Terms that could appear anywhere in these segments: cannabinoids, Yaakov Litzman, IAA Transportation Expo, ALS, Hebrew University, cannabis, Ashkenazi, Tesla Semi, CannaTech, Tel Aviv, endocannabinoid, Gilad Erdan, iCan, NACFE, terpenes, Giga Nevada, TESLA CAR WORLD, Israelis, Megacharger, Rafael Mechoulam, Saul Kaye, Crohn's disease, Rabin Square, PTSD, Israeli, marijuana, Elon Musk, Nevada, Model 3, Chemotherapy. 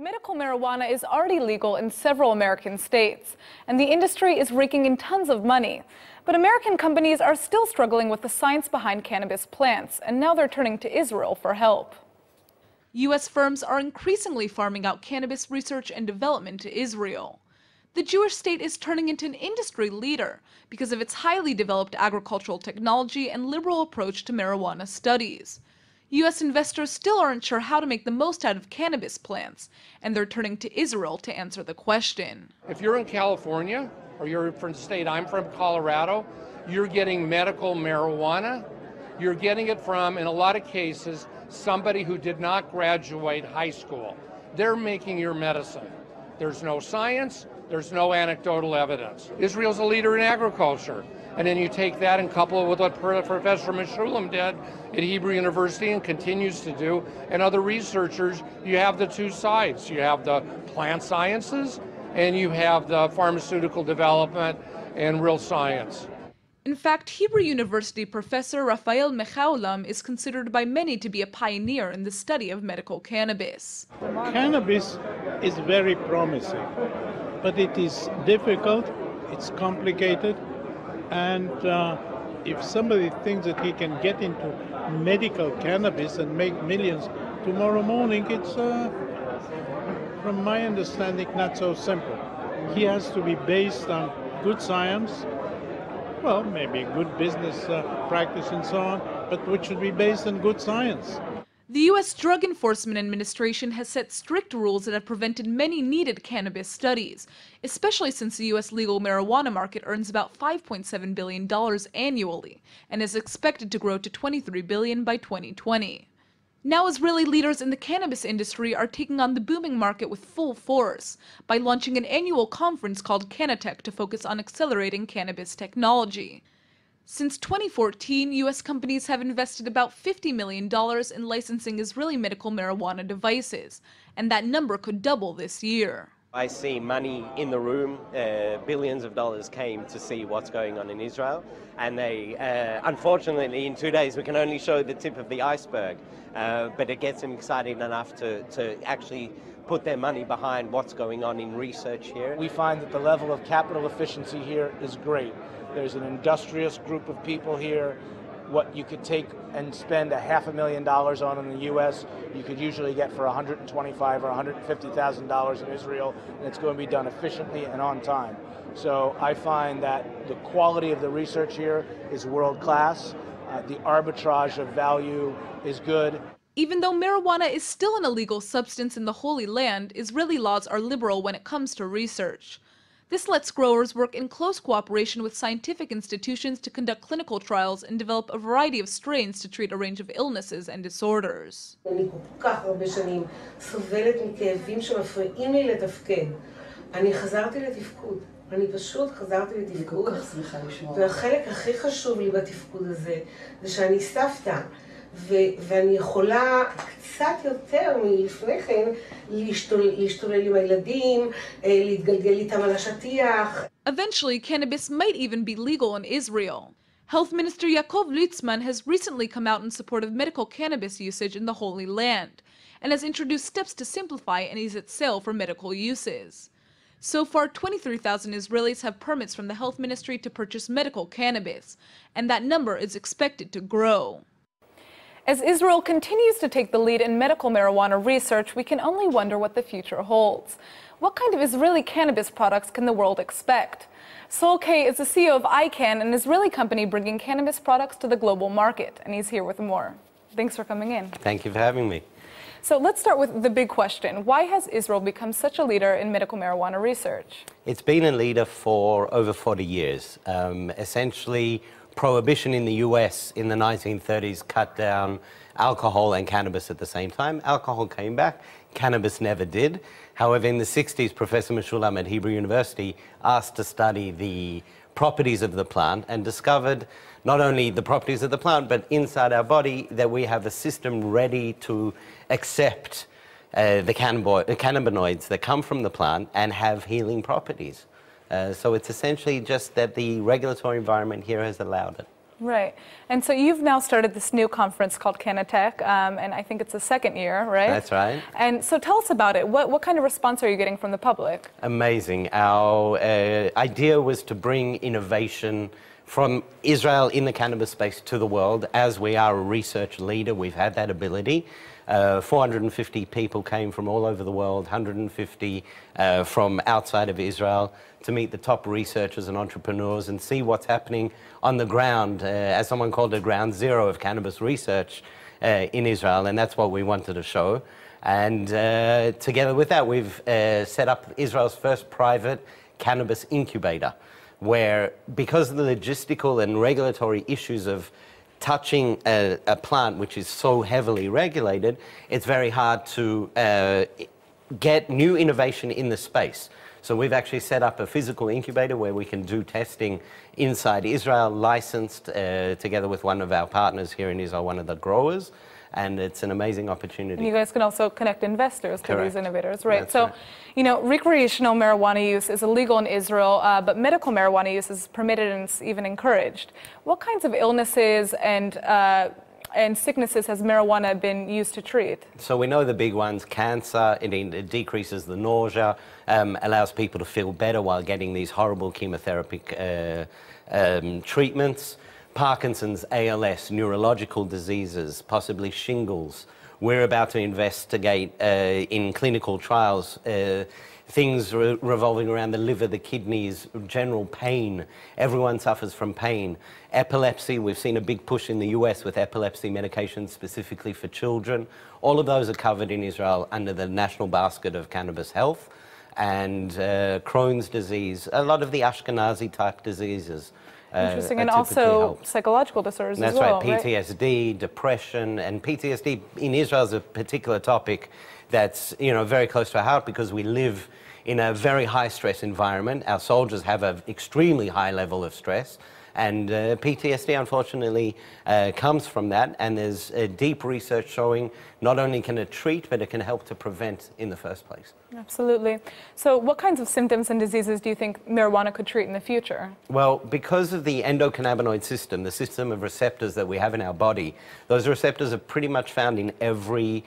Medical marijuana is already legal in several American states, and the industry is raking in tons of money. But American companies are still struggling with the science behind cannabis plants, and now they're turning to Israel for help. U.S. firms are increasingly farming out cannabis research and development to Israel. The Jewish state is turning into an industry leader because of its highly developed agricultural technology and liberal approach to marijuana studies. U.S. investors still aren't sure how to make the most out of cannabis plants, and they're turning to Israel to answer the question. If you're in California, or you're from the state I'm from, Colorado, you're getting medical marijuana. You're getting it from, in a lot of cases, somebody who did not graduate high school. They're making your medicine. There's no science, there's no anecdotal evidence. Israel's a leader in agriculture. And then you take that and couple it with what Professor Mechoulam did at Hebrew University and continues to do, and other researchers, you have the two sides. You have the plant sciences, and you have the pharmaceutical development and real science. In fact, Hebrew University professor Rafael Mechoulam is considered by many to be a pioneer in the study of medical cannabis. Cannabis is very promising, but it is difficult, it's complicated, and if somebody thinks that he can get into medical cannabis and make millions tomorrow morning, it's, from my understanding, not so simple. He has to be based on good science, well, maybe good business practice and so on, but which should be based on good science. The U.S. Drug Enforcement Administration has set strict rules that have prevented many needed cannabis studies, especially since the U.S. legal marijuana market earns about $5.7 billion annually and is expected to grow to $23 billion by 2020. Now Israeli leaders in the cannabis industry are taking on the booming market with full force by launching an annual conference called CannaTech to focus on accelerating cannabis technology. Since 2014, U.S. companies have invested about $50 million in licensing Israeli medical marijuana devices, and that number could double this year. I see money in the room. Billions of dollars came to see what's going on in Israel, and they, unfortunately, in 2 days, we can only show the tip of the iceberg, but it gets them excited enough to actually put their money behind what's going on in research here. We find that the level of capital efficiency here is great. There's an industrious group of people here. What you could take and spend $500,000 on in the U.S., you could usually get for $125,000 or $150,000 in Israel, and it's going to be done efficiently and on time. So I find that the quality of the research here is world-class. The arbitrage of value is good. Even though marijuana is still an illegal substance in the Holy Land, Israeli laws are liberal when it comes to research. This lets growers work in close cooperation with scientific institutions to conduct clinical trials and develop a variety of strains to treat a range of illnesses and disorders. אני פשוט חזרתי לתפקוד, והחלק הכי חשוב לי בתפקוד הזה זה שאני סבתא, ואני יכולה קצת יותר מלפני כן להשתולל עם הילדים, להתגלגל איתם על השטיח. Eventually, cannabis might even be legal in Israel. Health Minister Yaakov Litzman has recently come out in support of medical cannabis usage in the Holy Land, and has introduced steps to simplify and ease its sale for medical uses. So far, 23,000 Israelis have permits from the health ministry to purchase medical cannabis, and that number is expected to grow. As Israel continues to take the lead in medical marijuana research, we can only wonder what the future holds. What kind of Israeli cannabis products can the world expect? Saul Kaye is the CEO of iCan, an Israeli company bringing cannabis products to the global market, and he's here with more. Thanks for coming in. Thank you for having me. So let's start with the big question. Why has Israel become such a leader in medical marijuana research? It's been a leader for over 40 years. Essentially, prohibition in the US in the 1930s cut down alcohol and cannabis at the same time. Alcohol came back, cannabis never did. However, in the 60s, Professor Mechoulam at Hebrew University asked to study the properties of the plant and discovered not only the properties of the plant, but inside our body that we have a system ready to accept the cannabinoids that come from the plant and have healing properties. So it's essentially just that the regulatory environment here has allowed it. Right. And so you've now started this new conference called CannaTech, and I think it's the second year, right? That's right. And so tell us about it. What kind of response are you getting from the public? Amazing. Our idea was to bring innovation from Israel in the cannabis space to the world. As we are a research leader, we've had that ability. 450 people came from all over the world, 150 from outside of Israel, to meet the top researchers and entrepreneurs and see what's happening on the ground, as someone called it, ground zero of cannabis research in Israel, and that's what we wanted to show. And together with that, we've set up Israel's first private cannabis incubator, where, because of the logistical and regulatory issues of touching a plant which is so heavily regulated, it's very hard to get new innovation in the space. So we've actually set up a physical incubator where we can do testing inside Israel, licensed together with one of our partners here in Israel, one of the growers, and it's an amazing opportunity. And you guys can also connect investors to these innovators, right? That's so, right. You know, recreational marijuana use is illegal in Israel, but medical marijuana use is permitted and even encouraged. What kinds of illnesses and sicknesses has marijuana been used to treat? So we know the big ones: cancer. It decreases the nausea, allows people to feel better while getting these horrible chemotherapeutic treatments. Parkinson's, ALS, neurological diseases, possibly shingles. We're about to investigate in clinical trials things revolving around the liver, the kidneys, general pain. Everyone suffers from pain. Epilepsy, we've seen a big push in the US with epilepsy medications specifically for children. All of those are covered in Israel under the National Basket of Cannabis Health. And Crohn's disease, a lot of the Ashkenazi type diseases. Interesting, and also psychological disorders as well, right? That's right, PTSD, right? Depression, and PTSD in Israel is a particular topic that's, you know, very close to our heart, because we live in a very high-stress environment. Our soldiers have an extremely high level of stress, and PTSD, unfortunately, comes from that, and there's deep research showing not only can it treat, but it can help to prevent in the first place. Absolutely. So what kinds of symptoms and diseases do you think marijuana could treat in the future? Well, because of the endocannabinoid system, the system of receptors that we have in our body, those receptors are pretty much found in every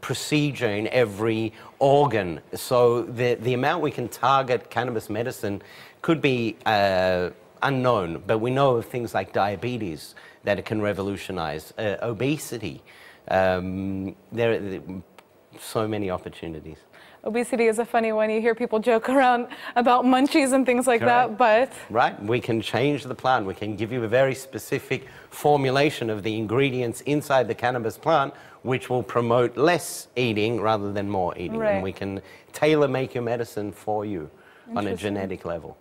procedure, in every organ. So the amount we can target cannabis medicine could be unknown, but we know of things like diabetes, that it can revolutionize, obesity. So many opportunities. Obesity is a funny one. You hear people joke around about munchies and things like that, but... Right. We can change the plant. We can give you a very specific formulation of the ingredients inside the cannabis plant, which will promote less eating rather than more eating. Right. And we can tailor-make your medicine for you on a genetic level.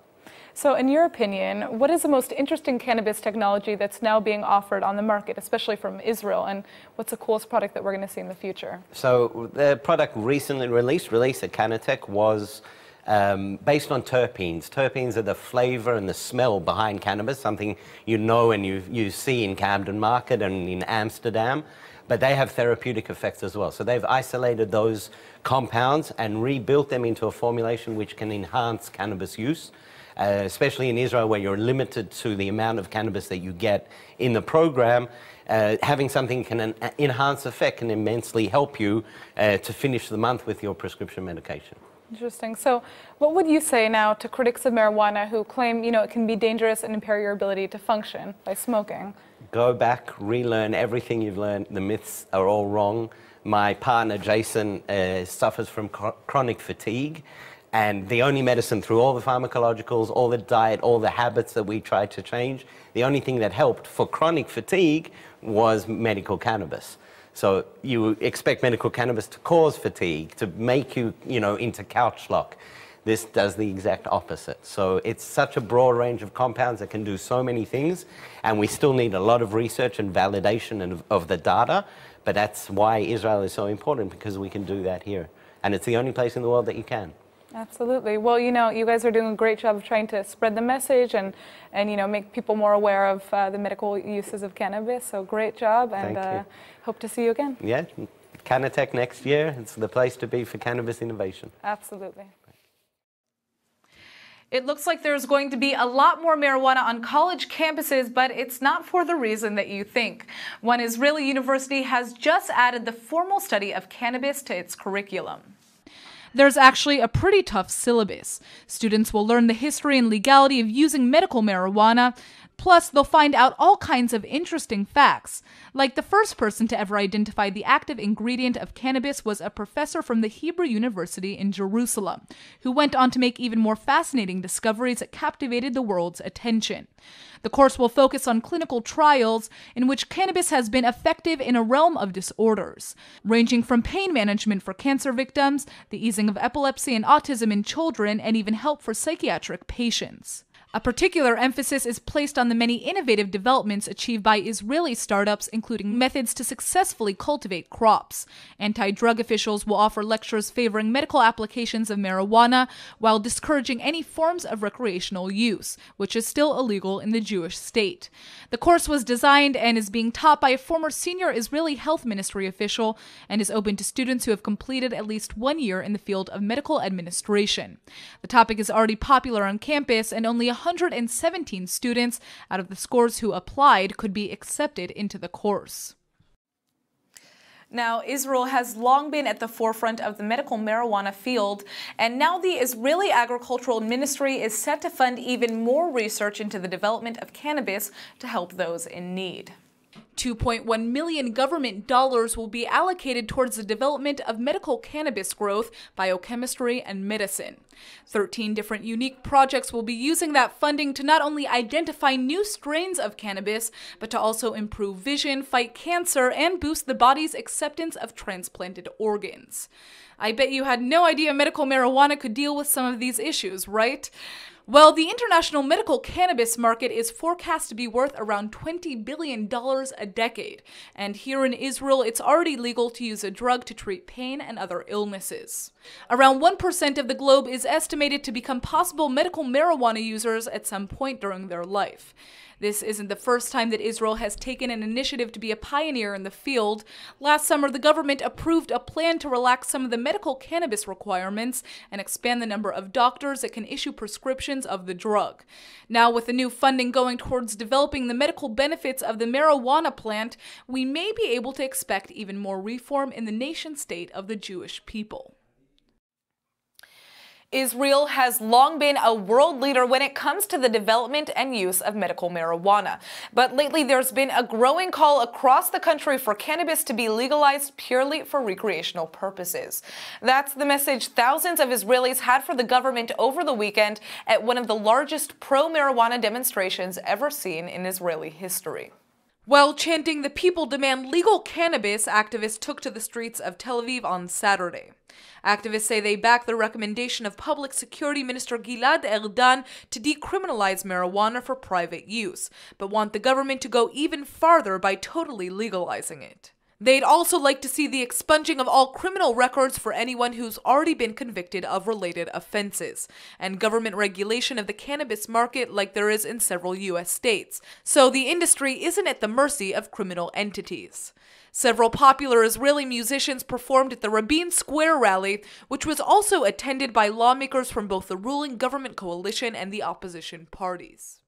So in your opinion, what is the most interesting cannabis technology that's now being offered on the market, especially from Israel, and what's the coolest product that we're going to see in the future? So the product recently released at CannaTech was based on terpenes. Terpenes are the flavor and the smell behind cannabis, something you know and you see in Camden Market and in Amsterdam, but they have therapeutic effects as well. So they've isolated those compounds and rebuilt them into a formulation which can enhance cannabis use. Especially in Israel, where you're limited to the amount of cannabis that you get in the program, having something can enhance effect can immensely help you to finish the month with your prescription medication. Interesting. So what would you say now to critics of marijuana who claim, you know, it can be dangerous and impair your ability to function by smoking? Go back, relearn everything you've learned. The myths are all wrong. My partner, Jason, suffers from chronic fatigue. And the only medicine, through all the pharmacologicals, all the diet, all the habits that we tried to change, the only thing that helped for chronic fatigue was medical cannabis. So you expect medical cannabis to cause fatigue, to make you, you know, into couch lock. This does the exact opposite. So it's such a broad range of compounds that can do so many things, and we still need a lot of research and validation of the data, but that's why Israel is so important, because we can do that here. And it's the only place in the world that you can. Absolutely. Well, you know, you guys are doing a great job of trying to spread the message and you know, make people more aware of the medical uses of cannabis. So great job, and hope to see you again. Yeah, CannaTech next year. It's the place to be for cannabis innovation. Absolutely. It looks like there's going to be a lot more marijuana on college campuses, but it's not for the reason that you think. One Israeli university has just added the formal study of cannabis to its curriculum. There's actually a pretty tough syllabus. Students will learn the history and legality of using medical marijuana. Plus, they'll find out all kinds of interesting facts, like the first person to ever identify the active ingredient of cannabis was a professor from the Hebrew University in Jerusalem, who went on to make even more fascinating discoveries that captivated the world's attention. The course will focus on clinical trials in which cannabis has been effective in a realm of disorders, ranging from pain management for cancer victims, the easing of epilepsy and autism in children, and even help for psychiatric patients. A particular emphasis is placed on the many innovative developments achieved by Israeli startups, including methods to successfully cultivate crops. Anti-drug officials will offer lectures favoring medical applications of marijuana while discouraging any forms of recreational use, which is still illegal in the Jewish state. The course was designed and is being taught by a former senior Israeli health ministry official and is open to students who have completed at least 1 year in the field of medical administration. The topic is already popular on campus, and only 117 students out of the scores who applied could be accepted into the course. Now, Israel has long been at the forefront of the medical marijuana field, and now the Israeli Agricultural Ministry is set to fund even more research into the development of cannabis to help those in need. $2.1 million government dollars will be allocated towards the development of medical cannabis growth, biochemistry, and medicine. 13 different unique projects will be using that funding to not only identify new strains of cannabis, but to also improve vision, fight cancer, and boost the body's acceptance of transplanted organs. I bet you had no idea medical marijuana could deal with some of these issues, right? Well, the international medical cannabis market is forecast to be worth around $20 billion a decade, and here in Israel it's already legal to use a drug to treat pain and other illnesses. Around 1% of the globe is estimated to become possible medical marijuana users at some point during their life. This isn't the first time that Israel has taken an initiative to be a pioneer in the field. Last summer, the government approved a plan to relax some of the medical cannabis requirements and expand the number of doctors that can issue prescriptions of the drug. Now, with the new funding going towards developing the medical benefits of the marijuana plant, we may be able to expect even more reform in the nation-state of the Jewish people. Israel has long been a world leader when it comes to the development and use of medical marijuana. But lately there's been a growing call across the country for cannabis to be legalized purely for recreational purposes. That's the message thousands of Israelis had for the government over the weekend at one of the largest pro-marijuana demonstrations ever seen in Israeli history. While chanting "The people demand legal cannabis," activists took to the streets of Tel Aviv on Saturday. Activists say they back the recommendation of Public Security Minister Gilad Erdan to decriminalize marijuana for private use, but want the government to go even farther by totally legalizing it. They'd also like to see the expunging of all criminal records for anyone who's already been convicted of related offenses, and government regulation of the cannabis market like there is in several U.S. states, so the industry isn't at the mercy of criminal entities. Several popular Israeli musicians performed at the Rabin Square rally, which was also attended by lawmakers from both the ruling government coalition and the opposition parties.